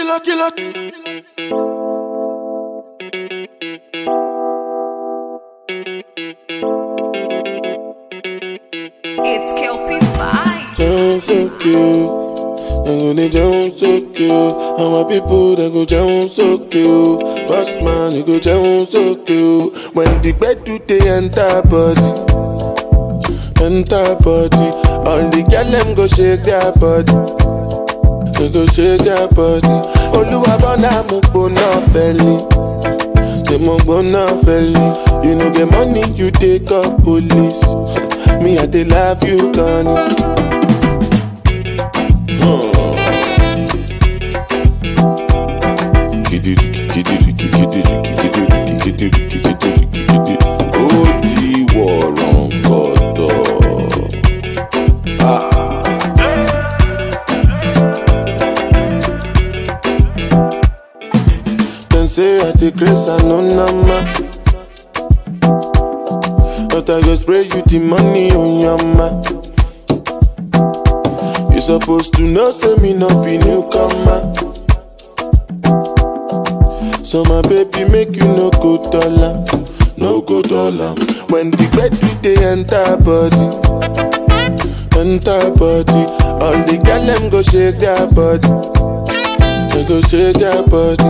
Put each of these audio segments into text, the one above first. killer, killer, killer. It's Kel P Vibes. Jones so cool, and when they Jones so cool, how my people they go Jones so cool. First man you go Jones so cool. When the bed do they enter body, all the girl them go shake their body, they go shake their body. Oluwa Burna mo Gbona belly, they mo Gbona belly. You know the money you take up police. Me I dey love you, gun. Then say I take grace and no number. I just spray you the money on your ma. You supposed to know, say me not be newcomer. So my baby make you no go dollar, no go dollar. When the bed do they enter body, all the girl them go shake their body, they go shake their body.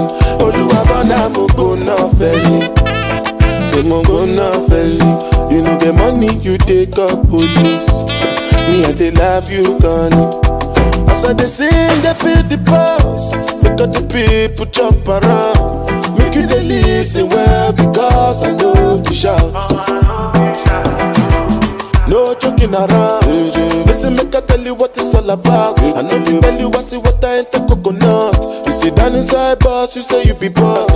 Oluwa Burna mo Gbona belly. They mo Gbona belly. You know the money you take up police. Me and they love you, gun. As I they sing, they feel the pulse. Look at the people jump around. Make you they listen well because I know the shout. No joking around. Listen, make I tell you what it's all about. I know they tell you I see what I ain't the coconut. You sit down inside boss, you say you be boss.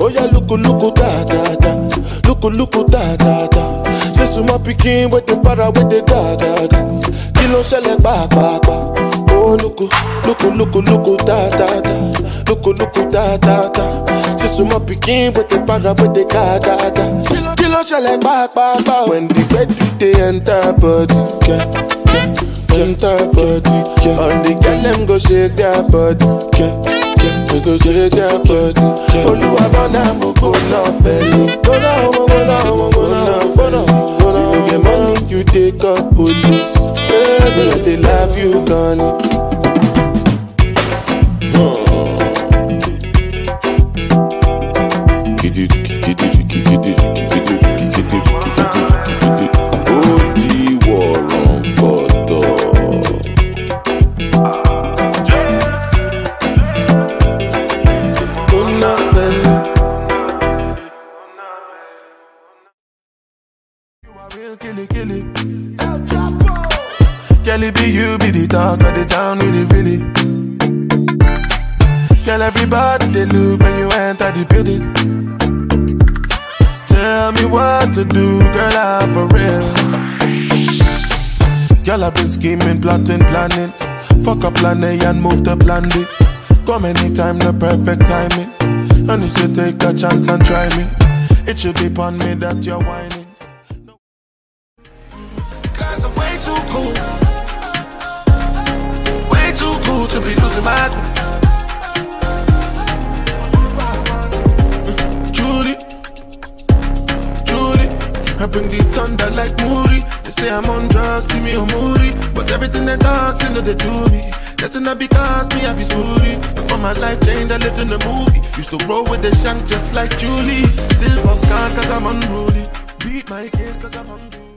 Oh yeah, look, look, da, da, da. Luku da da da. Say suma pikin with the para with the da da da. Kilo shele ba ba ba. Oh luku luku luku luku da da da. Luku luku da da da. Say suma pikin with the para with the da da da. Kilo shele ba ba ba. When the bed they enter body, yeah, yeah, enter body, yeah. All the girl them go shake their body, yeah, yeah, they go shake their body. Oluwa Burna mo Gbona belly. Take up police, yeah, they love you, gun. You are real, killy. El Chapo. Kel be you, be the talk of the town, really. Kel everybody they look when you enter the building. Tell me what to do, girl, I'm for real. Girl, I've been scheming, plotting, planning. Fuck up plan A and move to plan B. Come anytime, the perfect timing. And if you take a chance and try me, it should be upon me that you're whining. To be losing my Judy, I bring the thunder like Moody. They say I'm on drugs, see me on Moody. But everything they talk, see no they do me. That's not because me I be smoothie. Before my life changed, I lived in the movie. Used to roll with the shank just like Julie. Still off guard cause I'm unruly. Beat my case cause I'm hungry.